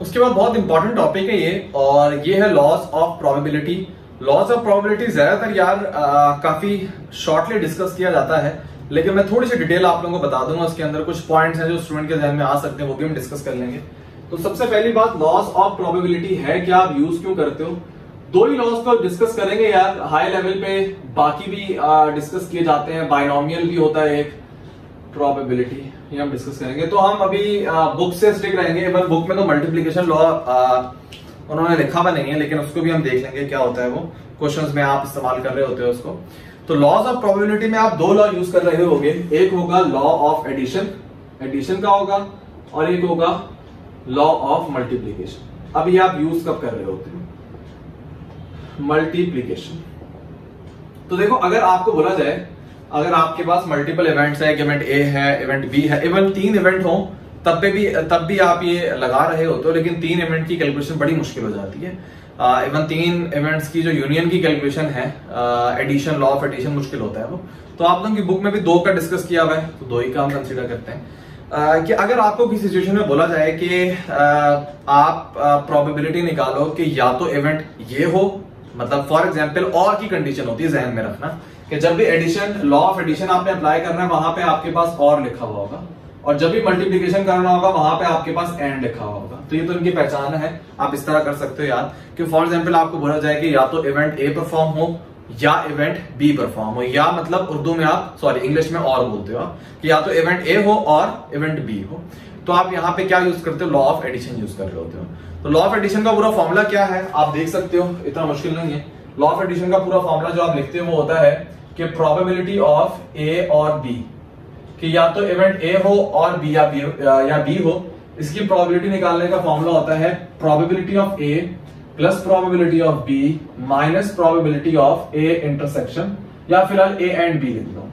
उसके बाद बहुत इंपॉर्टेंट टॉपिक है ये, और ये है laws of probability. Laws of probability ज्यादातर यार काफी शॉर्टली डिस्कस किया जाता है, लेकिन मैं थोड़ी सी डिटेल आप लोगों को बता दूंगा। उसके अंदर कुछ पॉइंट्स हैं जो स्टूडेंट के ध्यान में आ सकते हैं, वो भी हम डिस्कस कर लेंगे। तो सबसे पहली बात, लॉज ऑफ प्रोबेबिलिटी है क्या, आप यूज क्यों करते हो? दो ही लॉज को आप डिस्कस करेंगे यार हाई लेवल पे, बाकी भी डिस्कस किए जाते हैं। बाइनोमियल भी होता है एक, प्रोबेबिलिटी ये हम डिस्कस करेंगे। तो हम अभी बुक से स्टिक रहेंगे, पर बुक में तो मल्टीप्लिकेशन लॉ उन्होंने लिखा हुआ नहीं है, लेकिन उसको भी हम देख लेंगे क्या होता है। वो क्वेश्चंस में आप इस्तेमाल कर रहे होते हो उसको। तो लॉज ऑफ प्रोबेबिलिटी में आप दो लॉ यूज कर रहे होंगे, एक होगा लॉ ऑफ एडिशन, एडिशन का होगा, और एक होगा लॉ ऑफ मल्टीप्लीकेशन। अब ये आप यूज कब कर रहे होते हो? मल्टीप्लीकेशन। तो देखो, अगर आपको बोला जाए, अगर आपके पास मल्टीपल इवेंट्स है, इवेंट ए है, इवेंट बी है, इवन 3 इवेंट हो तब भी आप ये लगा रहे होते हो, लेकिन 3 इवेंट की कैलकुलेशन बड़ी मुश्किल हो जाती है। इवन 3 इवेंट्स की जो यूनियन की कैलकुलेशन है, एडिशन, लॉ ऑफ एडिशन, मुश्किल होता है वो। तो आप लोगों की बुक में भी 2 का डिस्कस किया हुआ है, तो 2 ही का हम कंसिडर करते हैं। कि अगर आपको किसी सिचुएशन में बोला जाए कि आप प्रोबेबिलिटी निकालो कि या तो इवेंट ये हो, मतलब फॉर एग्जाम्पल और की कंडीशन होती है, जहन में रखना कि जब भी एडिशन, लॉ ऑफ एडिशन आपने अप्लाई करना है, वहां पे आपके पास और लिखा हुआ होगा, और जब भी मल्टीप्लिकेशन करना होगा वहां पे आपके पास एंड लिखा हुआ होगा। तो ये तो इनकी पहचान है, आप इस तरह कर सकते हो यार कि फॉर एग्जाम्पल आपको बोला जाए कि या तो इवेंट ए परफॉर्म हो या इवेंट बी परफॉर्म हो, या मतलब उर्दू में आप, सॉरी इंग्लिश में और बोलते हो आप, कि या तो इवेंट ए हो और इवेंट बी हो। तो आप यहाँ पे क्या यूज करते हो? लॉ ऑफ एडिशन यूज कर रहे होते हो। तो लॉ ऑफ एडिशन का पूरा फॉर्मूला क्या है आप देख सकते हो, इतना मुश्किल नहीं है। लॉ ऑफ एडिशन का पूरा फॉर्मूला जो आप लिखते हो वो होता है कि प्रोबेबिलिटी ऑफ ए और बी, कि या तो इवेंट ए हो और बी या बी हो, इसकी प्रोबेबिलिटी निकालने का फॉर्मूला होता है probability of A plus probability of B minus probability of A intersection, या फिलहाल ए एंड बी लिख लो।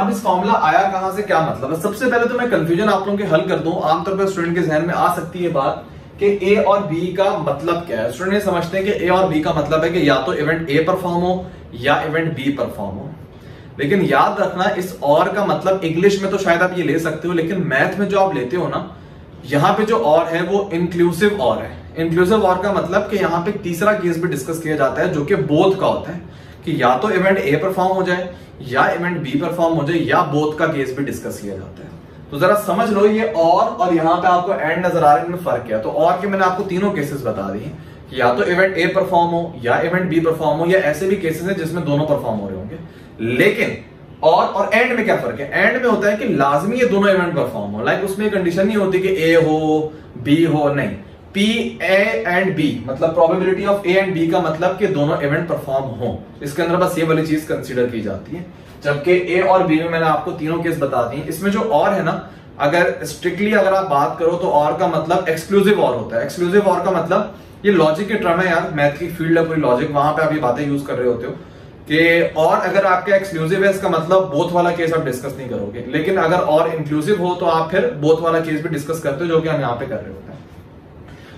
अब इस फॉर्मूला आया कहां से, क्या मतलब है? सबसे पहले तो मैं कंफ्यूजन आप लोगों के हल कर दूं। आमतौर पर स्टूडेंट के जहन में आ सकती है बात कि ए और बी का मतलब क्या है। स्टूडेंट ये समझते हैं कि ए और बी का मतलब है कि या तो इवेंट ए परफॉर्म हो या इवेंट बी परफॉर्म हो, लेकिन याद रखना इस और का मतलब इंग्लिश में तो शायद आप ये ले सकते हो, लेकिन मैथ में जो आप लेते हो ना, यहाँ पे जो और है वो इंक्लूसिव और है। इंक्लूसिव और का मतलब कि यहाँ पे तीसरा केस भी डिस्कस किया जाता है जो कि बोथ का होता है, कि या तो इवेंट ए परफॉर्म हो जाए या इवेंट बी परफॉर्म हो जाए, या बोथ का केस भी डिस्कस किया जाता है। तो जरा समझ लो ये और यहाँ पे आपको एंड नजर आ रहा है, इनमें फर्क क्या। तो और के मैंने आपको तीनों केसेस बता दिए कि या तो इवेंट ए परफॉर्म हो या इवेंट बी परफॉर्म हो, या ऐसे भी केसेस हैं जिसमें दोनों परफॉर्म हो रहे होंगे। लेकिन और एंड में क्या फर्क है? एंड में होता है कि लाजमी ये दोनों इवेंट परफॉर्म हो, लाइक उसमें कंडीशन नहीं होती कि ए हो बी हो, नहीं, P A एंड B, मतलब probability of A and B का मतलब कि दोनों इवेंट परफॉर्म हो। इसके अंदर बस ये वाली चीज कंसीडर की जाती है, जबकि A और B में मैंने आपको तीनों केस बता दिए। इसमें जो और है ना, अगर स्ट्रिक्टली अगर आप बात करो तो और का मतलब एक्सक्लूसिव और होता है। एक्सक्लूसिव और का मतलब, ये लॉजिक के टर्म है यार, मैथ की फील्ड है पूरी लॉजिक, वहां पे आप ये बातें यूज कर रहे होते हो कि और अगर आपका एक्सक्लूसिव है इसका मतलब बोथ वाला केस आप डिस्कस नहीं करोगे, लेकिन अगर और इंक्लूसिव हो तो आप फिर बोथ वाला केस भी डिस्कस करते हो, जो कि हम यहाँ पे कर रहे होते हैं।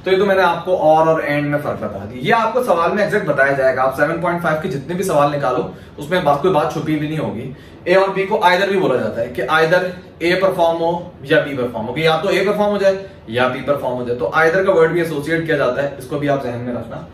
तो ये तो मैंने आपको और एंड में फर्क बता दिया। ये आपको सवाल में एग्जैक्ट बताया जाएगा। आप 7.5 के जितने भी सवाल निकालो उसमें कोई बात छुपी भी नहीं होगी। ए और बी को आइदर भी बोला जाता है कि आइदर ए परफॉर्म हो या बी परफॉर्म हो, कि या तो ए परफॉर्म हो जाए या बी परफॉर्म हो जाए। तो आइदर का वर्ड भी एसोसिएट किया जाता है, इसको भी आप जहन में रखना।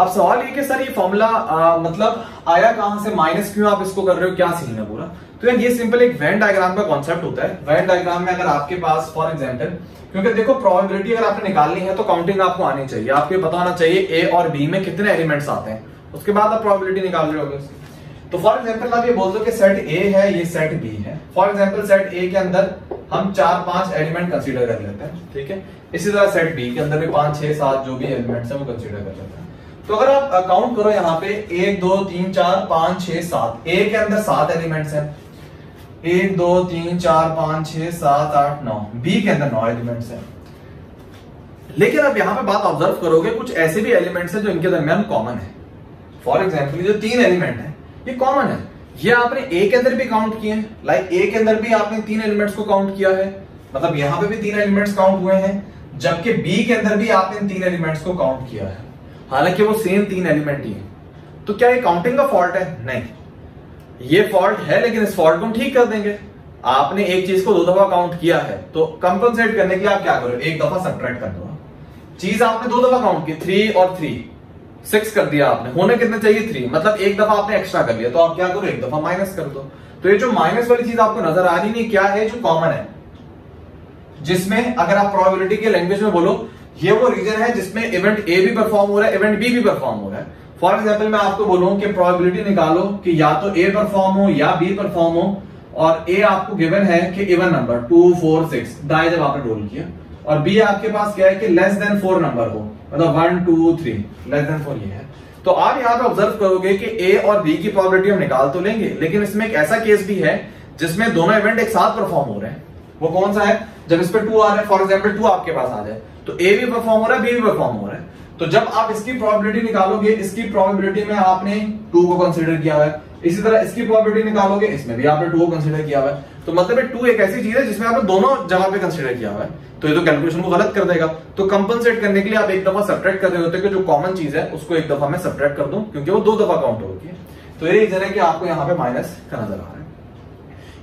अब सवाल ये कि सर ये फॉर्मूला मतलब आया कहां से, माइनस क्यों आप इसको कर रहे हो, क्या सीन है पूरा? तो यार ये सिंपल एक वेन डायग्राम का कॉन्सेप्ट होता है। वेन डायग्राम में अगर आपके पास फॉर एग्जाम्पल, क्योंकि देखो प्रोबेबिलिटी अगर आपने निकालनी है तो काउंटिंग आपको आनी चाहिए, आपको पता होना चाहिए ए और बी में कितने एलिमेंट्स आते हैं, उसके बाद आप प्रोबेबिलिटी निकाल रहे होगे उसकी। तो फॉर एग्जाम्पल आप ये बोल दो कि सेट ए है, ये सेट बी है। फॉर एग्जाम्पल सेट ए के अंदर हम 4-5 एलिमेंट कंसिडर कर लेते हैं, ठीक है। इसी तरह सेट बी के अंदर भी 5-6-7 जो भी एलिमेंट्स है वो कंसिडर कर लेते हैं। तो अगर आप काउंट करो यहाँ पे 1 2 3 4 5 6 7, ए के अंदर 7 एलिमेंट्स हैं, 1 2 3 4 5 6 7 8 9, बी के अंदर 9 एलिमेंट्स हैं। लेकिन अब यहाँ पे बात ऑब्जर्व करोगे, कुछ ऐसे भी एलिमेंट्स हैं जो इनके दरमियान कॉमन है। फॉर एग्जाम्पल जो 3 एलिमेंट हैं ये कॉमन है, ये आपने ए के अंदर भी काउंट किए हैं, लाइक ए के अंदर भी आपने 3 एलिमेंट्स को काउंट किया है, मतलब यहाँ पे भी 3 एलिमेंट्स काउंट हुए हैं, जबकि बी के अंदर भी आपने 3 एलिमेंट्स को काउंट किया है, हालांकि वो सेम 3 एलिमेंट ही है। तो क्या ये काउंटिंग का फॉल्ट है? नहीं, ये फॉल्ट है, लेकिन इस फॉल्ट को हम ठीक कर देंगे। आपने एक चीज को दो दफा काउंट किया है तो कंपनसेट करने के लिए आप क्या करो, एक दफा सबट्रैक्ट कर दो। चीज आपने दो दफा काउंट की, 3 और 3 6 कर दिया आपने, होने कितने चाहिए 3, मतलब एक दफा आपने एक्स्ट्रा कर लिया, तो आप क्या करो एक दफा माइनस कर दो। तो ये जो माइनस वाली चीज आपको नजर आ रही नहीं, क्या है जो कॉमन है, जिसमें अगर आप प्रोबेबिलिटी के लैंग्वेज में बोलो ये वो रीजन है जिसमें इवेंट ए भी परफॉर्म हो रहा है इवेंट बी भी परफॉर्म हो रहा है। फॉर एग्जाम्पल मैं आपको बोलूं कि प्रोबेबिलिटी निकालो कि या तो ए परफॉर्म हो या बी परफॉर्म हो, और ए आपको गिवन है कि इवन नंबर 2 4 6 दाएं जब आपने रोल किया, और बी आपके पास क्या है कि लेस देन 4 नंबर हो, मतलब 1 2 3 लेस देन 4 ये है। तो आप यहाँ पे ऑब्जर्व करोगे कि ए और बी की प्रोबेबिलिटी हम निकाल तो लेंगे, लेकिन इसमें एक ऐसा केस भी है जिसमें दोनों इवेंट एक साथ परफॉर्म हो रहे हैं। वो कौन सा है, जब इस पे 2 आ रहा है, फॉर एग्जाम्पल 2 आपके पास आ जाए तो ए भी परफॉर्म हो रहा है बी भी परफॉर्म हो रहा है। तो जब आप इसकी प्रोबेबिलिटी निकालोगे, इसकी प्रोबेबिलिटी में आपने 2 को कंसीडर किया हुआ है, इसी तरह इसकी प्रोबेबिलिटी निकालोगे, इसमें भी आपने 2 को कंसीडर किया हुआ है। तो मतलब 2 एक ऐसी चीज है जिसमें आपने दोनों जगह पे कंसीडर किया हुआ है, तो ये तो कैलकुलेशन को गलत कर देगा। तो कंपनसेट करने के लिए आप एक दफा सबट्रैक्ट कर रहे होते हैं कि जो कॉमन चीज है उसको एक दफा मैं सबट्रैक्ट कर दूं, क्योंकि वो दो दफा काउंट होती है। तो ये रीजन है कि आपको यहाँ पे माइनस का नजर आ रहा है।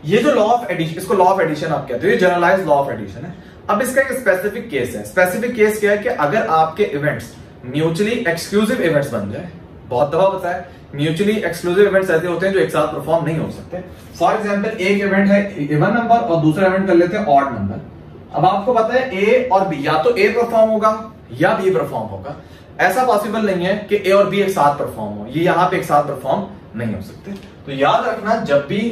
ये जो लॉ ऑफ एडिशन, इसको लॉ ऑफ एडिशन आप कहते हो, ये जनरलाइज्ड लॉ ऑफ एडिशन है। अब इसका एक स्पेसिफिक केस है। स्पेसिफिक केस क्या है कि अगर आपके इवेंट्स म्यूचुअली एक्सक्लूसिव इवेंट्स बन जाए, बहुत दफा होता है म्यूचुअली एक्सक्लूसिव इवेंट्स ऐसे होते हैं जो एक साथ परफॉर्म नहीं हो सकते। फॉर एग्जांपल एक इवेंट है इवन नंबर और दूसरा इवेंट कर लेते हैं ऑड नंबर। अब आपको पता है ए और बी, या तो ए परफॉर्म होगा या बी परफॉर्म होगा, ऐसा पॉसिबल नहीं है कि ए और बी एक साथ परफॉर्म हो, ये यहाँ पे एक साथ परफॉर्म नहीं हो सकते। तो याद रखना जब भी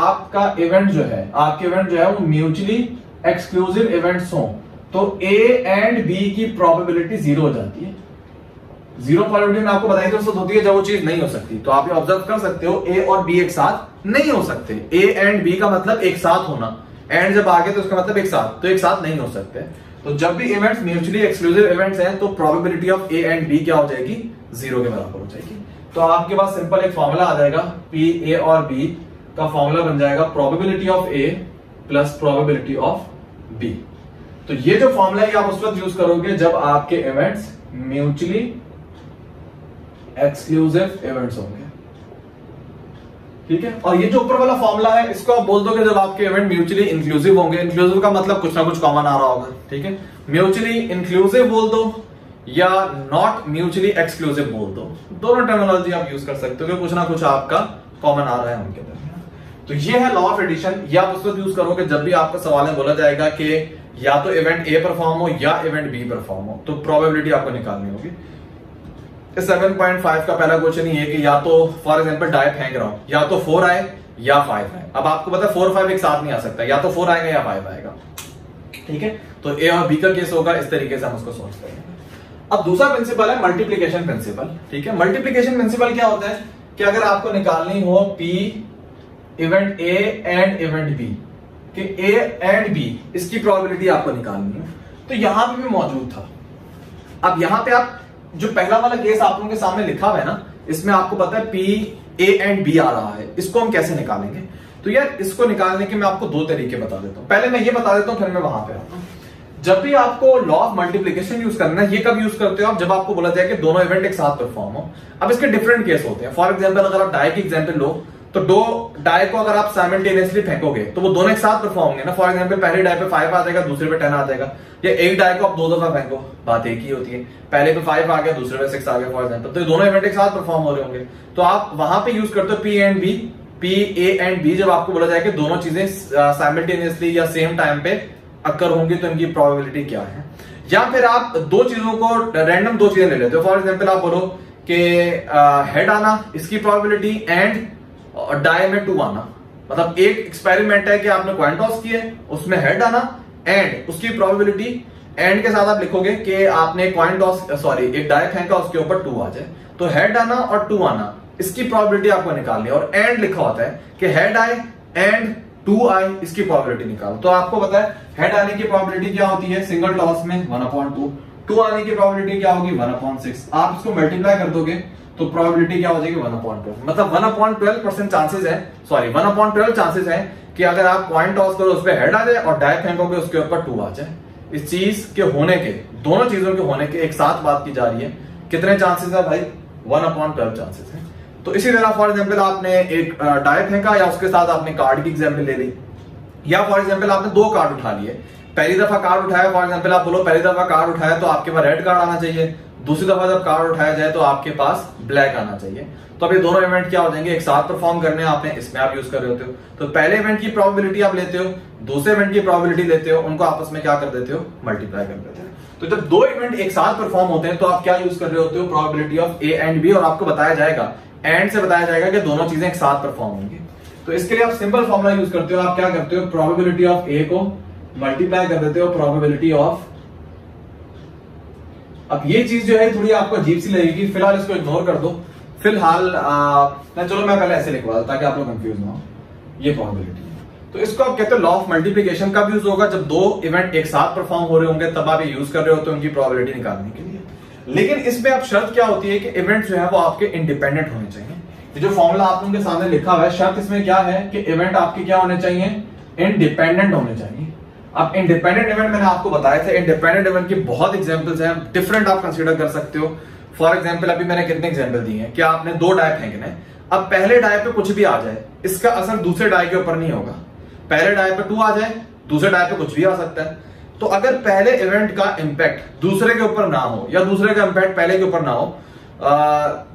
आपका इवेंट जो है, आपके इवेंट जो है वो म्यूचुअली एक्सक्लूसिव इवेंट्स हो तो ए एंड बी की प्रोबेबिलिटी 0 हो जाती है। जीरो प्रोबेबिलिटी में आपको बताई तो होती है जब वो चीज नहीं हो सकती। तो आप ये ऑब्जर्व कर सकते हो ए और बी एक साथ नहीं हो सकते, ए एंड बी का मतलब एक साथ होना, एंड जब आगे तो उसका मतलब एक साथ, तो एक साथ नहीं हो सकते। तो जब भी इवेंट्स म्यूचुअली एक्सक्लूसिव इवेंट्स हैं तो probability of A and B क्या हो जाएगी, 0 के बराबर हो जाएगी। तो आपके पास सिंपल एक फॉर्मूला आ जाएगा, पी ए और बी का फॉर्मूला बन जाएगा probability of A plus probability of B. तो ये जो फॉर्मूला है आप उस वक्त यूज करोगे जब आपके इवेंट्स म्यूचुअली एक्सक्लूसिव इवेंट्स होंगे, ठीक है। और ये जो ऊपर वाला फॉर्मूला है इसको आप बोल दोगे जब आपके इवेंट म्यूचुअली इंक्लूसिव होंगे। इंक्लूसिव का मतलब कुछ ना कुछ कॉमन आ रहा होगा, ठीक है। म्यूचुअली इंक्लूसिव बोल दो या नॉट म्यूचुअली एक्सक्लूसिव बोल दो, दोनों टर्मिनोलॉजी आप यूज कर सकते हो, कुछ ना कुछ आपका कॉमन आ रहा है उनके अंदर। तो ये है लॉ ऑफ एडिशन, ये आप उसको यूज करोगे जब भी आपका सवाल में बोला जाएगा कि या तो इवेंट ए परफॉर्म हो या इवेंट बी परफॉर्म हो, तो प्रोबेबिलिटी आपको निकालनी होगी। 7.5 का पहला क्वेश्चन ये है कि या तो फॉर एग्जाम्पल डाई फेंक रहा हूं या तो 4 आए या 5 आए। अब आपको पता है 4 और 5 एक साथ नहीं आ सकता, या तो 4 आएगा या 5 आएगा, ठीक है। तो ए और बी का केस होगा, इस तरीके से हम उसको सॉल्व करेंगे। अब दूसरा प्रिंसिपल है मल्टीप्लीकेशन प्रिंसिपल, ठीक है। मल्टीप्लीकेशन प्रिंसिपल क्या होता है कि अगर आपको निकालनी हो P event A and event B कि ए एंड बी इसकी प्रोबेबिलिटी आपको निकालनी है, तो यहां पे भी मौजूद था। अब यहां पे आप जो पहला वाला केस आप लोगों के सामने लिखा हुआ है ना, इसमें आपको पता है पी ए एंड बी आ रहा है, इसको हम कैसे निकालेंगे। तो यार इसको निकालने के मैं आपको दो तरीके बता देता हूं, पहले मैं ये बता देता हूं फिर मैं वहां पे आता हूं। जब भी आपको लॉ ऑफ मल्टीप्लीकेशन यूज करना है, ये कब यूज करते हो आप, जब आपको बोला जाए कि दोनों इवेंट एक साथ परफॉर्म हो। अब इसके डिफरेंट केस होते हैं। फॉर एग्जाम्पल अगर आप डाई की एग्जाम्पल लो तो दो डाई को अगर आप साइमल्टेनियसली फेंकोगे तो वो दोनों एक साथ परफॉर्म होंगे ना। फॉर एग्जाम्पल पहले डाई पे 5 आ जाएगा दूसरे पे 10 आ जाएगा, या एक डाई को आप दो दफा फेंको बात एक ही होती है, पहले पे 5 आ गया दूसरे पे 6 आ गया फॉर एग्जाम्पल, तो ये दोनों इवेंट एक साथ परफॉर्म हो रहे होंगे। तो आप वहां पे यूज करते हो P and B, P A and B जब आपको बोला जाएगा दोनों चीजें साइमल्टेनियसली या सेम टाइम पे अक्कर होंगी तो इनकी प्रोबेबिलिटी क्या है। या फिर आप दो चीजों को रैंडम दो चीजें ले लेते हो। फॉर एग्जाम्पल आप बोलो कि हेड आना, इसकी प्रोबेबिलिटी एंड और डाई में 2 आना, मतलब एक एक्सपेरिमेंट है कि आपने कॉइन टॉस किया उसमें हेड आना एंड उसकी प्रोबेबिलिटी एंड के साथ आप लिखोगे कि आपने कॉइन टॉस सॉरी एक डाई फेंका उसके ऊपर 2 आ जाए, तो हेड आना और 2 आना इसकी प्रोबेबिलिटी आपको निकालनी है। और एंड लिखा होता है कि हेड आए एंड 2 आए इसकी प्रोबेबिलिटी निकालो। तो आपको पता है हेड आने की प्रोबेबिलिटी क्या होती है सिंगल टॉस में 1/2, 2 आने की प्रोबेबिलिटी क्या होगी 1/6। आप इसको मल्टीप्लाई कर दोगे तो प्रोबेबिलिटी क्या हो जाएगी 1/12, मतलब 1/12% चांसेस है, सॉरी 1/12 चांसेस है कि अगर आप कॉइन टॉस करो उस पर हेड आ जाए और डाई फेंकोगे उसके ऊपर 2 आ जाए। इस चीज के होने के, दोनों चीजों के होने के एक साथ बात की जा रही है, कितने चांसेस है भाई 1/12 चांसेस है। तो इसी तरह फॉर एग्जाम्पल आपने एक डाई फेंका या उसके साथ आपने कार्ड की एग्जाम्पल ले ली, या फॉर एग्जाम्पल आपने दो कार्ड उठा लिए, पहली दफा कार्ड उठाया, फॉर एग्जाम्पल आप बोलो पहली दफा कार्ड उठाया तो आपके पास रेड कार्ड आना चाहिए, दूसरी दफा जब कार्ड उठाया जाए तो आपके पास ब्लैक आना चाहिए। तो अब ये दोनों इवेंट क्या हो जाएंगे, एक साथ परफॉर्म करने हैं आपने, इसमें आप यूज कर रहे होते हो। तो पहले इवेंट की प्रोबेबिलिटी आप लेते हो, दूसरे इवेंट की प्रोबेबिलिटी लेते हो, उनको आपस में क्या कर देते हो, मल्टीप्लाई कर देते हो। तो जब दो इवेंट एक साथ परफॉर्म होते हैं तो आप क्या यूज कर रहे होते हो, probability of A and B, और आपको बताया जाएगा, एंड से बताया जाएगा कि दोनों चीजें एक साथ परफॉर्म होंगी। तो इसके लिए आप सिंपल फॉर्मुला यूज करते हो, आप क्या करते हो, प्रोबेबिलिटी ऑफ ए को मल्टीप्लाई कर देते हो प्रोबेबिलिटी ऑफ। अब ये चीज जो है थोड़ी आपको अजीब सी लगेगी, फिलहाल इसको इग्नोर कर दो। फिलहाल चलो मैं पहले ऐसे लिखवा दूं ताकि आप लोग कंफ्यूज ना हो, ये प्रोबेबिलिटी। तो इसको आप कहते हैं लॉ ऑफ मल्टीप्लिकेशन। कब यूज होगा, जब दो इवेंट एक साथ परफॉर्म हो रहे होंगे तब आप ये यूज कर रहे होते हैं उनकी प्रोबेबिलिटी निकालने के लिए। लेकिन इसमें आप शर्त क्या होती है कि इवेंट जो है वो आपके इंडिपेंडेंट होने चाहिए। ये जो फॉर्मुला आप लोगों के सामने लिखा हुआ है, शर्त इसमें क्या है कि इवेंट आपके क्या होने चाहिए, इंडिपेंडेंट होने चाहिए। अब इंडिपेंडेंट इवेंट मैंने आपको बताया था, इंडिपेंडेंट इवेंट की बहुत एग्जांपल्स हैं, डिफरेंट आप कंसीडर कर सकते हो। फॉर एग्जांपल अभी मैंने कितने एग्जांपल दिए हैं कि आपने दो डाई फेंकने, अब पहले डाई पे कुछ भी आ जाए इसका असर दूसरे डाई के ऊपर नहीं होगा। पहले डाई पे 2 आ जाए, दूसरे डाई पे कुछ भी आ सकता है। तो अगर पहले इवेंट का इंपैक्ट दूसरे के ऊपर ना हो या दूसरे का इम्पैक्ट पहले के ऊपर ना हो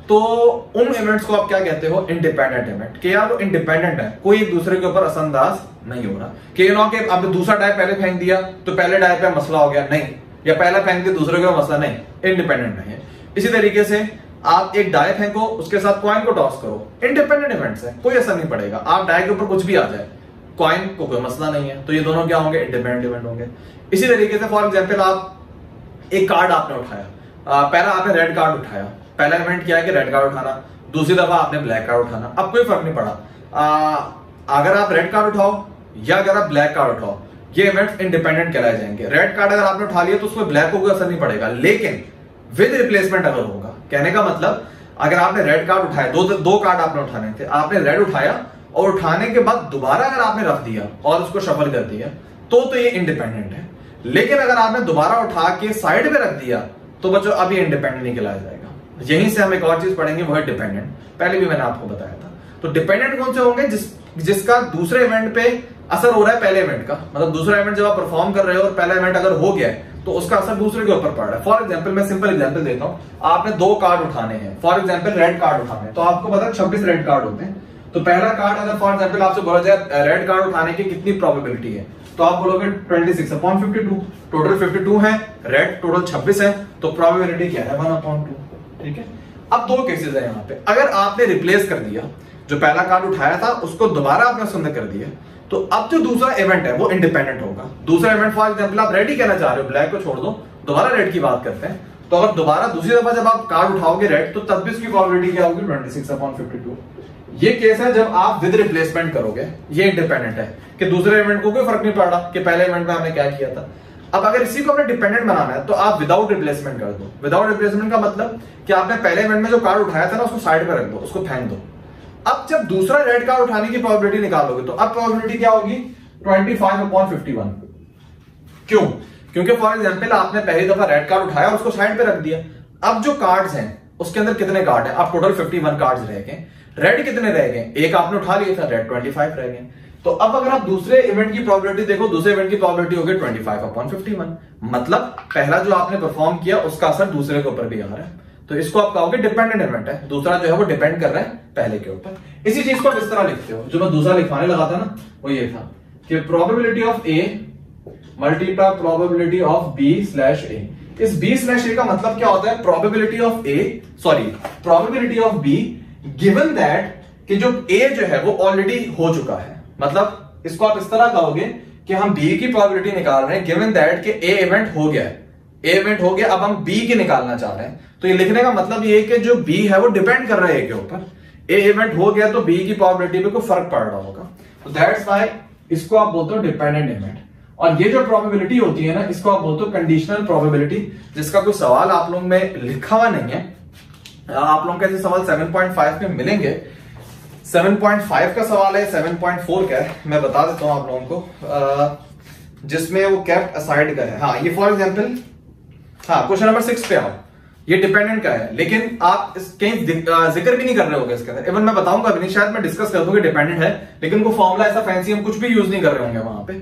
तो उन इवेंट्स को आप क्या कहते हो, इंडिपेंडेंट इवेंट। कि यार वो इंडिपेंडेंट है, कोई एक दूसरे के ऊपर असरअंदाज नहीं हो रहा। कि यू नो कि आपने दूसरा डाई पहले फेंक दिया तो पहले डाई पे मसला हो गया, नहीं, या पहला फेंक दिया दूसरे का मसला नहीं, इंडिपेंडेंट है। इसी तरीके से आप एक डाई फेंको, उसके साथ कॉइन को टॉस करो, इंडिपेंडेंट इवेंट्स है, कोई असर नहीं पड़ेगा। आप डाई के ऊपर कुछ भी आ जाए, कॉइन को कोई मसला नहीं है, तो ये दोनों क्या होंगे, इंडिपेंडेंट इवेंट होंगे। इसी तरीके से फॉर एग्जाम्पल आप एक कार्ड आपने उठाया, पहला आपने रेड कार्ड उठाया, पहला इवेंट क्या है कि रेड कार्ड उठाना, दूसरी दफा आपने ब्लैक कार्ड उठाना। अब कोई फर्क नहीं पड़ा अगर आप रेड कार्ड उठाओ या अगर आप ब्लैक कार्ड उठाओ, ये इवेंट्स इंडिपेंडेंट कहलाए जाएंगे। रेड कार्ड अगर आपने उठा लिया तो उसमें ब्लैक को कोई असर नहीं पड़ेगा, लेकिन विद रिप्लेसमेंट अगर होगा। कहने का मतलब अगर आपने रेड कार्ड उठाया, दो कार्ड आपने उठाने थे, आपने रेड उठाया और उठाने के बाद दोबारा अगर आपने रख दिया और उसको शफल कर दिया तो ये इंडिपेंडेंट है। लेकिन अगर आपने दोबारा उठा के साइड में रख दिया तो बच्चों अब ये इंडिपेंडेंट नहीं कहलाया जाएगा। यहीं से हम एक और चीज पढ़ेंगे, वो है डिपेंडेंट। पहले भी मैंने आपको बताया था। तो डिपेंडेंट कौन से होंगे, जिसका दूसरे इवेंट पे असर हो रहा है पहले इवेंट का। मतलब दूसरा इवेंट जब आप परफॉर्म कर रहे हो और पहला इवेंट अगर हो गया है तो उसका असर दूसरे के ऊपर पड़ रहा है। फॉर एग्जाम्पल मैं सिंपल एग्जाम्पल देता हूं, आपने दो कार्ड उठाने हैं, फॉर एग्जाम्पल रेड कार्ड उठाने हैं, तो आपको पता है 26 रेड कार्ड होते हैं। तो पहला कार्ड अगर फॉर एग्जाम्पल आपसे बोला जाए रेड कार्ड उठाने की कितनी प्रोबेबिलिटी है, तो आप बोलोगे 26/52, टोटल 52 है, रेड टोटल 26 है, तो प्रोबेबिलिटी क्या है, 1/2। ठीक है। अब दो केसेस है यहाँ पे, अगर आपने रिप्लेस कर दिया, जो पहला कार्ड उठाया था उसको दोबारा आपने असंद कर दिया, तो अब जो दूसरा इवेंट है वो इंडिपेंडेंट होगा। दूसरा इवेंट फॉर एग्जांपल आप रेड ही कहना चाह रहे हो, ब्लैक को छोड़ दो, दोबारा रेड की बात करते हैं, तो अगर दोबारा दूसरी दफा जब आप कार्ड उठाओगे रेड तो तब भी उसकी प्रोबेबिलिटी क्या होगी, 26/52। ये केस है जब आप विद रिप्लेसमेंट करोगे, ये इंडिपेंडेंट है कि दूसरे इवेंट को कोई फर्क नहीं पड़ रहा कि पहले इवेंट में हमने क्या किया था। अब अगर इसी को अपने डिपेंडेंट बनाना है तो आप विदाउट रिप्लेसमेंट कर दो। विदाउट रिप्लेसमेंट का मतलब कि आपने पहले इवेंट में जो कार्ड उठाया था ना उसको साइड पर रख दो, उसको फेंक दो। अब जब दूसरा रेड कार्ड उठाने की प्रोबेबिलिटी निकालोगे तो अब प्रोबेबिलिटी क्या होगी, 25/51। क्यों? क्योंकि फॉर एग्जाम्पल आपने पहली दफा रेड कार्ड उठाया और उसको साइड पर रख दिया। अब जो कार्ड्स हैं उसके अंदर कितने कार्ड हैं, आप टोटल 51 कार्ड्स रह गए, रेड कितने रह गए, एक आपने उठा लिया था, रेड 25 रह गए। तो अब अगर आप दूसरे इवेंट की प्रोबेबिलिटी देखो, दूसरे इवेंट की प्रोबेबिलिटी होगी 25/51। मतलब पहला जो आपने परफॉर्म किया उसका असर दूसरे के ऊपर भी आ रहा है, तो इसको आप कहोगे डिपेंडेंट इवेंट है। दूसरा जो है वो डिपेंड कर रहा है पहले के ऊपर। इसी चीज को इस तरह लिखते हो, जो मैं दूसरा लिखवाने लगा था ना वो ये था कि probability of A multiply probability of b/a। इस b/a का मतलब क्या होता है, probability of b given that कि जो a जो है वो ऑलरेडी हो चुका है। मतलब इसको आप इस तरह कहोगे कि हम बी की प्रोबेबिलिटी निकाल रहे हैं गिवन दैट कि ए इवेंट हो गया है, ए इवेंट हो गया, अब हम बी की निकालना चाह रहे हैं। तो ये लिखने का मतलब ये है कि जो बी है वो डिपेंड कर रहा है ए के ऊपर, ए इवेंट हो गया तो बी की प्रोबेबिलिटी पे कोई फर्क पड़ रहा होगा। तो दैट्स व्हाई इसको आप बोलते हो डिपेंडेंट इवेंट। और ये जो प्रोबेबिलिटी होती है ना इसको आप बोलते हो कंडीशनल प्रोबेबिलिटी, जिसका कोई सवाल आप लोग में लिखा हुआ नहीं है। आप लोग कैसे सवाल 7.5 में मिलेंगे, 7.5 का सवाल है, 7.4 का है, मैं बता देता हूं आप लोगों को, जिसमें वो कैप्ट असाइड का है। हाँ ये फॉर एग्जांपल, हाँ क्वेश्चन नंबर 6 पे आओ, ये डिपेंडेंट का है, लेकिन आप कहीं जिक्र भी नहीं कर रहे होंगे इसके अंदर। इवन मैं बताऊंगा भी नहीं, शायद मैं डिस्कस कर दूं कि डिपेंडेंट है, लेकिन वो फॉर्मुला ऐसा फैंसी हम कुछ भी यूज नहीं कर रहे होंगे वहां पे।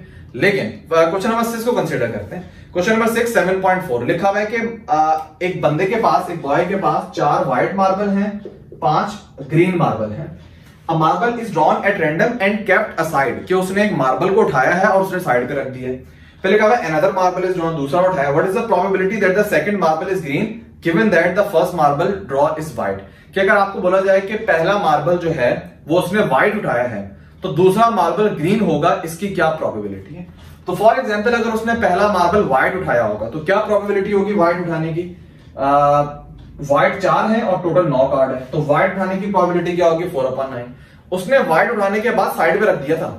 लेकिन क्वेश्चन नंबर 6 को कंसीडर करते हैं। क्वेश्चन नंबर 6 7.4 लिखा हुआ है कि एक बंदे के पास, एक बॉय के पास 4 व्हाइट मार्बल हैं, 5 ग्रीन मार्बल हैं। A marble is drawn at random and kept aside, कि उसने एक मार्बल को उठाया है और उसने साइड पे रख दिया है। फिर लिखा हुआ है अनदर मार्बल इज ड्रॉन, दूसरा उठाया। What is the probability that the second marble is green given that the first marble draw is white. कि अगर आपको बोला जाए कि पहला मार्बल जो है वो उसने व्हाइट उठाया है तो दूसरा मार्बल ग्रीन होगा, इसकी क्या प्रोबेबिलिटी है। तो फॉर एग्जाम्पल अगर उसने पहला मार्बल व्हाइट उठाया होगा तो क्या प्रोबेबिलिटी होगी व्हाइट उठाने की। व्हाइट 4 है और टोटल 9 कार्ड है, तो व्हाइट उठाने की प्रोबेबिलिटी क्या होगी 4/9। उसने व्हाइट उठाने के बाद साइड में रख दिया था,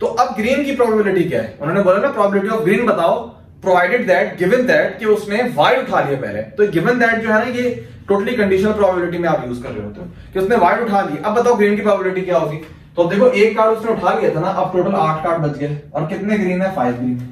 तो अब ग्रीन की प्रोबेबिलिटी क्या है। उन्होंने बोला ना प्रोबेबिलिटी ऑफ ग्रीन बताओ, प्रोवाइडेड दैट गिवन दैट कि उसने व्हाइट उठा लिया पहले। तो गिवन दैट जो है ना ये टोटली कंडीशनल प्रोबेबिलिटी में आप यूज कर रहे होते हो कि उसने व्हाइट उठा लिया, अब बताओ ग्रीन की प्रोबेबिलिटी क्या होगी। तो देखो एक कार्ड उसने उठा लिया था ना, अब टोटल 8 कार्ड बच गए और कितने ग्रीन है 5 ग्रीन है।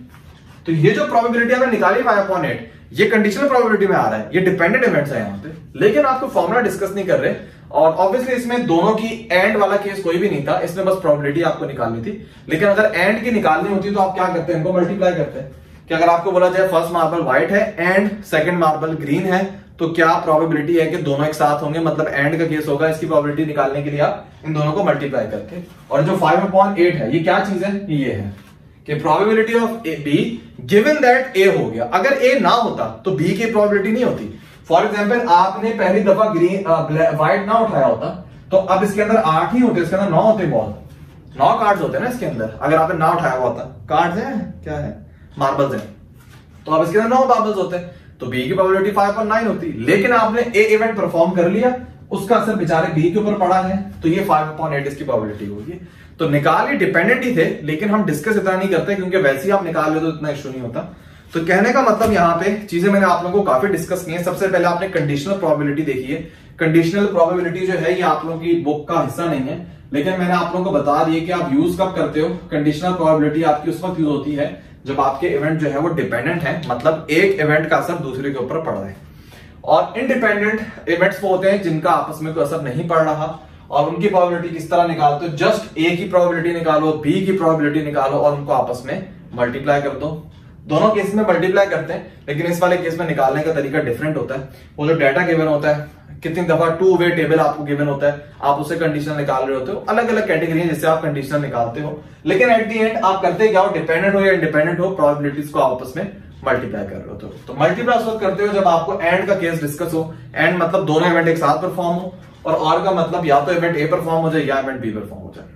तो ये जो प्रोबेबिलिटी आपने निकाली 5/8 ये कंडीशनल प्रोबेबिलिटी में आ रहा है, ये डिपेंडेंट इवेंट्स है यहाँ पे, लेकिन आपको फॉर्मुला डिस्कस नहीं कर रहे। और ऑब्वियसली इसमें दोनों की एंड वाला केस कोई भी नहीं था, इसमें बस प्रोबेबिलिटी आपको निकालनी थी। लेकिन अगर एंड की निकालनी होती तो आप क्या करते हैं, इनको मल्टीप्लाई करते हैं। कि अगर आपको बोला जाए फर्स्ट मार्बल व्हाइट है एंड सेकंड मार्बल ग्रीन है तो क्या प्रोबेबिलिटी है कि दोनों एक साथ होंगे, मतलब एंड का केस होगा। इसकी प्रोबेबिलिटी निकालने के लिए आप इन दोनों को मल्टीप्लाई करके, और जो 5/8 है ये क्या चीज है, ये है कि probability of B given that A हो गया। अगर ए ना होता तो बी की प्रोबेबिलिटी नहीं होती। फॉर एग्जाम्पल आपने पहली दफा ग्रीन व्हाइट ना उठाया होता तो अब इसके अंदर 8 ही होते, इसके अंदर 9 होते, बहुत 9 कार्ड्स होते हैं ना इसके अंदर। अगर आपने ना उठाया हुआ होता, कार्ड्स हैं क्या है मार्बल्स हैं, तो अब इसके अंदर 9 मार्बल्स होते तो बी की प्रोबेबिलिटी 5/9 होती। लेकिन आपने ए इवेंट परफॉर्म कर लिया, उसका असर बेचारे बी के ऊपर पड़ा है, तो ये 5/8 इसकी प्रोबेबिलिटी होगी। तो निकाल डिपेंडेंट ही थे, लेकिन हम डिस्कस इतना नहीं करते क्योंकि वैसे ही आप निकाल ले तो इतना इश्यू नहीं होता। तो कहने का मतलब यहाँ पे चीजें मैंने आप लोगों को काफी डिस्कस की है। सबसे पहले आपने कंडीशनल प्रोबेबिलिटी देखी है। कंडीशनल प्रोबेबिलिटी जो है ये आप लोगों की बुक का हिस्सा नहीं है, लेकिन मैंने आप लोगों को बता दिया कि आप यूज कब करते हो। कंडीशनल प्रोबेबिलिटी आपकी उस वक्त यूज होती है जब आपके इवेंट जो है वो डिपेंडेंट है, मतलब एक इवेंट का असर दूसरे के ऊपर पड़ रहा है। और इनडिपेंडेंट इवेंट्स वो होते हैं जिनका आपस में कोई असर नहीं पड़ रहा, और उनकी प्रोबेबिलिटी किस तरह निकालते हो, जस्ट ए की प्रोबेबिलिटी निकालो, बी की प्रोबेबिलिटी निकालो और उनको आपस में मल्टीप्लाई कर दो। दोनों केस में मल्टीप्लाई करते हैं, लेकिन इस वाले केस में निकालने का तरीका डिफरेंट होता है। वो जो डाटा गिवन होता है, कितनी दफा 2 वे टेबल आपको गिवन होता है, आप उसे कंडीशनल निकाल रहे होते हो। अलग अलग कैटेगरी है जिससे आप कंडीशनल निकालते हो, लेकिन एट दी एंड आप करते क्या हो, डिपेंडेंट हो या इंडिपेंडेंट हो, प्रोबेबिलिटीज को आपस में मल्टीप्लाई कर रहे होते हो। तो मल्टीप्लाई उस वक्त करते हो जब आपको एंड का केस डिस्कस हो। एंड मतलब दोनों इवेंट एक साथ परफॉर्म हो, और का मतलब या तो इवेंट ए परफॉर्म हो जाए या इवेंट बी परफॉर्म हो जाए।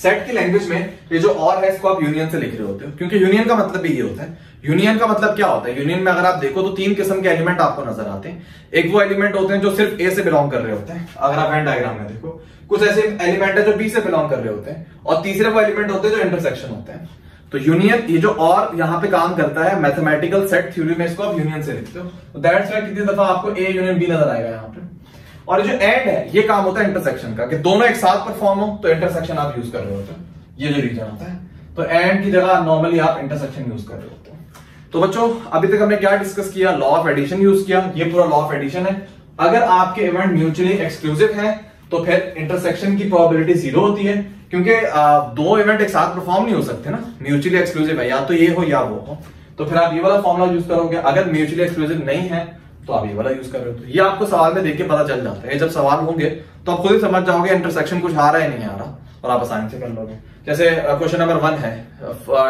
सेट की लैंग्वेज में ये जो और है इसको आप यूनियन से लिख रहे होते हो, क्योंकि यूनियन का मतलब भी ये होता है। यूनियन का मतलब क्या होता है, यूनियन में अगर आप देखो तो 3 किस्म के एलिमेंट आपको नजर आते हैं। एक वो एलिमेंट होते हैं जो सिर्फ ए से बिलोंग कर रहे होते हैं, अगर आप वेन डायग्राम में देखो कुछ ऐसे एलिमेंट है जो बी से बिलोंग कर रहे होते हैं, और तीसरे वो एलिमेंट होते हैं जो इंटरसेक्शन होते हैं। तो यूनियन ये जो और यहाँ पे काम करता है मैथमेटिकल सेट थ्योरी में, इसको आप यूनियन से लिखते हो। दैट्स व्हाई कितनी दफा आपको ए यूनियन बी नजर आएगा यहाँ पे। और जो एंड है ये काम होता है इंटरसेक्शन का, कि दोनों एक साथ परफॉर्म हो तो इंटरसेक्शन आप यूज कर रहे होते हो, ये जो रीजन होता है। तो एंड की जगह नॉर्मली आप इंटरसेक्शन यूज कर रहे होते हो। तो बच्चों अभी तक हमने क्या डिस्कस किया, लॉ ऑफ एडिशन यूज किया, ये पूरा लॉ ऑफ एडिशन है। अगर आपके इवेंट म्यूचुअली एक्सक्लूसिव है तो फिर इंटरसेक्शन की प्रोबेबिलिटी 0 होती है, क्योंकि 2 इवेंट एक साथ परफॉर्म नहीं हो सकते ना, म्यूचुअली एक्सक्लूसिव है, या तो ये हो या वो हो। तो फिर आप ये वाला फॉर्मुला यूज करोगे। अगर म्यूचुअली एक्सक्लूसिव नहीं है तो आप ये वाला यूज कर रहे हो। तो ये आपको सवाल में देख के पता चल जाता है, जब सवाल होंगे तो आप खुद ही समझ जाओगे इंटरसेक्शन कुछ आ रहा है नहीं आ रहा, और आप आसानी से कर लोगे। जैसे क्वेश्चन नंबर 1 है,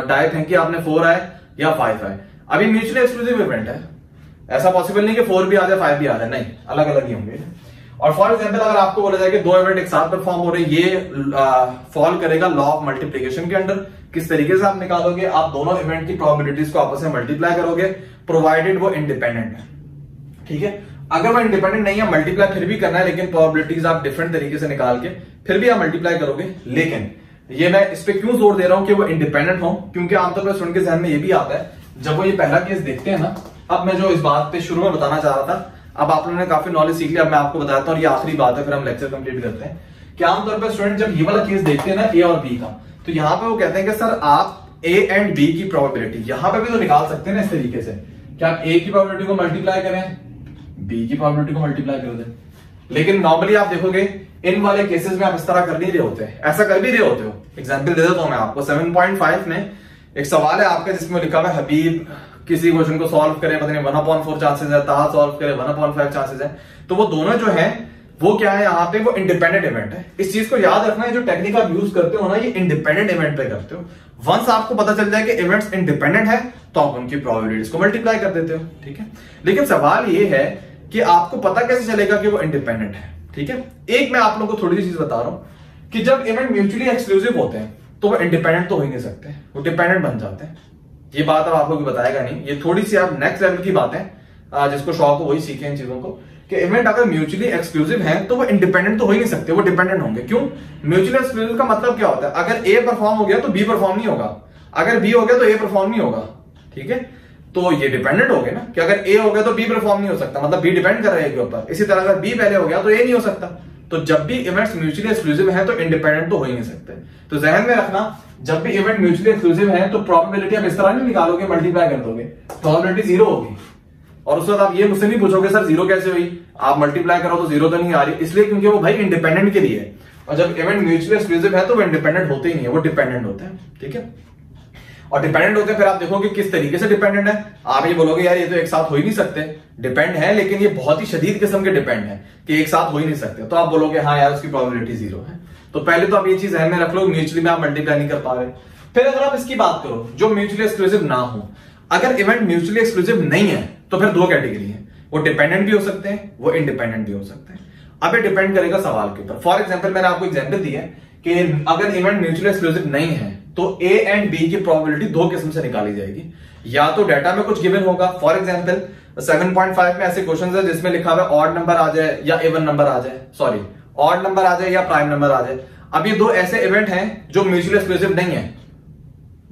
डाई थिंक कि आपने 4 आए या 5 आए। अभी म्यूचुअली एक्सक्लूसिव इवेंट है, ऐसा पॉसिबल नहीं कि 4 भी आ जाए 5 भी आ जाए, नहीं, अलग अलग ही होंगे। और फॉर एग्जाम्पल अगर आपको बोला जाए कि 2 इवेंट एक साथ परफॉर्म हो रहे, ये फॉल करेगा लॉ ऑफ मल्टीप्लीकेशन के अंडर। किस तरीके से आप निकालोगे, आप दोनों इवेंट की प्रोबेबिलिटीज को आपस में मल्टीप्लाई करोगे, प्रोवाइडेड वो इंडिपेंडेंट है। ठीक है, अगर वो इंडिपेंडेंट नहीं है मल्टीप्लाई फिर भी करना है, लेकिन प्रोबेबिलिटीज आप डिफरेंट तरीके से निकाल के फिर भी आप मल्टीप्लाई करोगे। लेकिन ये मैं इस पे क्यों जोर दे रहा हूं कि वो इंडिपेंडेंट हो, क्योंकि आमतौर पर स्टूडेंट के ध्यान में ये भी आता है जब वो ये पहला केस देखते हैं ना। अब मैं जो इस बात पे शुरू में बताना चाह रहा था, अब आप लोगों ने काफी नॉलेज सीख लिया। अब मैं आपको बताता हूं, ये आखिरी बात है, फिर हम लेक्चर कंप्लीट करते हैं। कि आमतौर पर स्टूडेंट जब ये वाला केस देखते हैं ना ए और बी का, तो यहाँ पे वो कहते हैं कि सर आप ए एंड बी की प्रोबेबिलिटी यहाँ पे भी तो निकाल सकते हैं ना इस तरीके से, कि आप ए की प्रोबेबिलिटी को मल्टीप्लाई करें बी की प्रोबेबिलिटी को मल्टीप्लाई कर दे। लेकिन नॉर्मली आप देखोगे इन वाले केसेस में आप इस तरह कर नहीं रहे होते, ऐसा कर भी रहे होते हो। एग्जाम्पल दे देता हूं मैं आपको। 7.5 में एक सवाल है आपका जिसमें लिखा हुआ है हबीब किसी क्वेश्चन को सॉल्व करे, पता नहीं 1/4 चांसेस है, ताहा सॉल्व करे 1/5 चांसेस है। तो वो दोनों जो है वो क्या है यहाँ पे, वो इंडिपेंडेंट इवेंट है। इस चीज को याद रखना है, जो टेक्निक आप यूज करते हो ना ये इंडिपेंडेंट इवेंट पे करते हो। वंस आपको पता चल जाए कि इवेंट्स इंडिपेंडेंट है तो आप उनकी प्रोबेबिलिटीज को मल्टीप्लाई कर देते हो, ठीक है। लेकिन सवाल ये है कि आपको पता कैसे चलेगा कि वो इंडिपेंडेंट है, ठीक है। एक मैं आप लोगों को थोड़ी सी चीज बता रहा हूं कि जब इवेंट म्यूचुअली एक्सक्लूसिव होते हैं तो वो इंडिपेंडेंट तो हो ही नहीं सकते, वो डिपेंडेंट बन जाते हैं। ये बात अब आप लोग बताएगा नहीं, ये थोड़ी सी आप नेक्स्ट लेवल की बात है, जिसको शौक हो वही सीखे इन चीजों को कि इवेंट अगर म्यूचुअली एक्सक्लूसिव है तो वो इंडिपेंडेंट तो हो ही नहीं सकते, वो डिपेंडेंट होंगे। क्यों? म्यूचुअली एक्सक्लूसिव का मतलब क्या होता है, अगर ए परफॉर्म हो गया तो बी परफॉर्म नहीं होगा, अगर बी हो गया तो ए परफॉर्म नहीं होगा, ठीक है। तो ये डिपेंडेंट हो गए ना कि अगर ए हो गया तो बी परफॉर्म नहीं हो सकता, मतलब बी डिपेंड कर रहा है ए के ऊपर। इसी तरह अगर बी पहले हो गया तो ए नहीं हो सकता। तो जब भी इवेंट्स म्यूचुअली एक्सक्लूसिव हैं तो इंडिपेंडेंट तो हो ही नहीं सकते। तो जहन में रखना, जब भी इवेंट म्यूचुअली एक्सक्लूसिव हैं तो प्रोबेबिलिटी आप इस तरह नहीं निकालोगे, मल्टीप्लाई कर दोगे, प्रोबेबिलिटी जीरो होगी। और उस वक्त आप ये मुझसे नहीं पूछोगे सर जीरो कैसे हुई, आप मल्टीप्लाई करो तो जीरो तो नहीं आ रही, इसलिए क्योंकि वो भाई इंडिपेंडेंट के लिए है। और जब इवेंट म्यूचुअली एक्सक्लूसिव है तो वो इंडिपेंडेंट होते ही नहीं है, वो डिपेंडेंट होते हैं, ठीक है। और डिपेंडेंट होते हैं फिर आप देखोगे किस तरीके से डिपेंडेंट है। आप ये बोलोगे यार ये तो एक साथ हो ही नहीं सकते, डिपेंड है लेकिन ये बहुत ही शदीद किस्म के डिपेंड है कि एक साथ हो ही नहीं सकते। तो आप बोलोगे हाँ यार उसकी प्रोबेबिलिटी जीरो है। तो पहले तो आप ये चीज ध्यान में रख लो, म्यूचुअली में आप मल्टीप्लाई नहीं कर पा रहे। फिर अगर आप इसकी बात करो जो म्यूचुअली एक्सक्लूसिव ना हो, अगर इवेंट म्यूचुअली एक्सक्लूसिव नहीं है तो फिर दो कैटेगरी है, वो डिपेंडेंट भी हो सकते हैं, वो इंडिपेंडेंट भी हो सकते हैं। अब ये डिपेंड करेगा सवाल के ऊपर। फॉर एग्जाम्पल मैंने आपको एग्जाम्पल दिया कि अगर इवेंट म्यूचुअली एक्सक्लूसिव नहीं है तो A एंड B की प्रोबेबिलिटी दो किस्म से निकाली जाएगी। या तो डाटा में कुछ गिवन होगा, फॉर एग्जांपल 7.5 में ऐसे क्वेश्चन है जिसमें लिखा हुआ है ऑड नंबर आ जाए या इवन नंबर आ जाए, सॉरी ऑड नंबर आ जाए या प्राइम नंबर आ जाए। अब ये दो ऐसे इवेंट हैं जो म्यूचुअली एक्सक्लूसिव नहीं है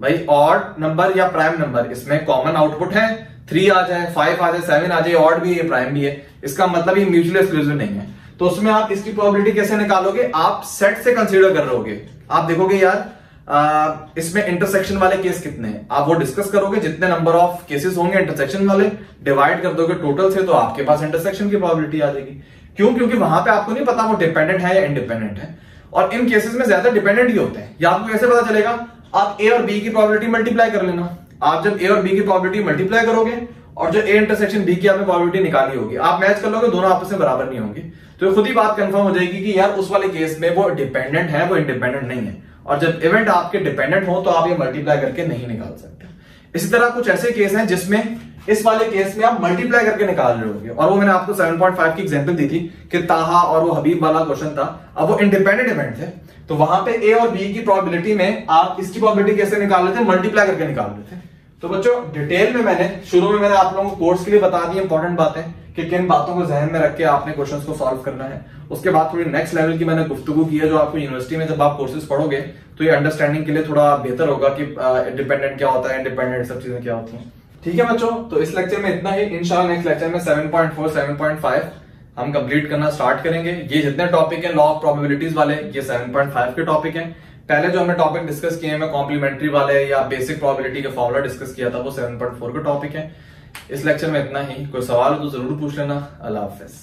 भाई, ऑड नंबर या प्राइम नंबर, इसमें कॉमन आउटपुट है। 3 आ जाए, 5 आ जाए, 7 आ जाए, ऑड भी है प्राइम भी है, इसका मतलब ये म्यूचुअली एक्सक्लूसिव नहीं है। तो उसमें आप इसकी प्रोबेबिलिटी कैसे निकालोगे, आप सेट से कंसीडर कर रहोगे। आप देखोगे यार इसमें इंटरसेक्शन वाले केस कितने हैं, आप वो डिस्कस करोगे, जितने नंबर ऑफ केसेस होंगे इंटरसेक्शन वाले डिवाइड कर दोगे टोटल से, तो आपके पास इंटरसेक्शन की प्रोबेबिलिटी आ जाएगी। क्यों? क्योंकि वहां पे आपको नहीं पता वो डिपेंडेंट है या इंडिपेंडेंट है, और इन केसेस में ज्यादा डिपेंडेंट ही होते हैं। या आपको कैसे पता चलेगा, आप ए और बी की प्रोबेबिलिटी मल्टीप्लाई कर लेना। आप जब ए और बी की प्रोबेबिलिटी मल्टीप्लाई करोगे और जो ए इंटरसेक्शन बी की आपने प्रोबेबिलिटी निकाली होगी, आप मैच कर लोगे, दोनों आपस में बराबर नहीं होंगे, तो खुद ही बात कंफर्म हो जाएगी कि यार उस वाले केस में वो डिपेंडेंट है, वो इंडिपेंडेंट नहीं है। और जब इवेंट आपके डिपेंडेंट हो तो आप ये मल्टीप्लाई करके नहीं निकाल सकते। इसी तरह कुछ ऐसे केस हैं जिसमें इस वाले केस में आप मल्टीप्लाई करके निकाल रहे होंगे, और वो मैंने आपको 7.5 की एग्जांपल दी थी कि ताहा और वो हबीब वाला क्वेश्चन था। अब वो इंडिपेंडेंट इवेंट थे तो वहां पे ए और बी की प्रोबेबिलिटी में आप इसकी प्रोबेबिलिटी कैसे निकाल रहे थे, मल्टीप्लाई करके निकाल रहे थे। तो बच्चों डिटेल में मैंने शुरू में मैंने आप लोगों को कोर्स के लिए बता दी इंपॉर्टेंट बातें कि किन बातों को जहन में रख के आपने क्वेश्चन को सॉल्व करना है। उसके बाद थोड़ी नेक्स्ट लेवल की मैंने गुफ्तगू की है, जो आपको यूनिवर्सिटी में जब आप कोर्सेज पढ़ोगे तो ये अंडरस्टैंडिंग के लिए थोड़ा बेहतर होगा कि डिपेंडेंट क्या होता है, इंडिपेंडेंट सब चीजें क्या होती हैं, ठीक है बच्चों। तो इस लेक्चर में इतना ही, इंशाल्लाह नेक्स्ट लेक्चर में 7.4 7.5 हम कंप्लीट करना स्टार्ट करेंगे। ये जितने टॉपिक है लॉ ऑफ प्रोबेबिलिटीज वाले, ये 7.5 के टॉपिक है। पहले जो हमने टॉपिक डिस्कस किए हैं कॉम्प्लीमेंट्री वाले या बेसिक प्रोबेबिलिटी का फॉर्मूला डिस्कस किया था, वो 7.4 का टॉपिक है। इस लेक्चर में इतना ही, कोई सवाल हो तो जरूर पूछ लेना। अल्लाह हाफिज।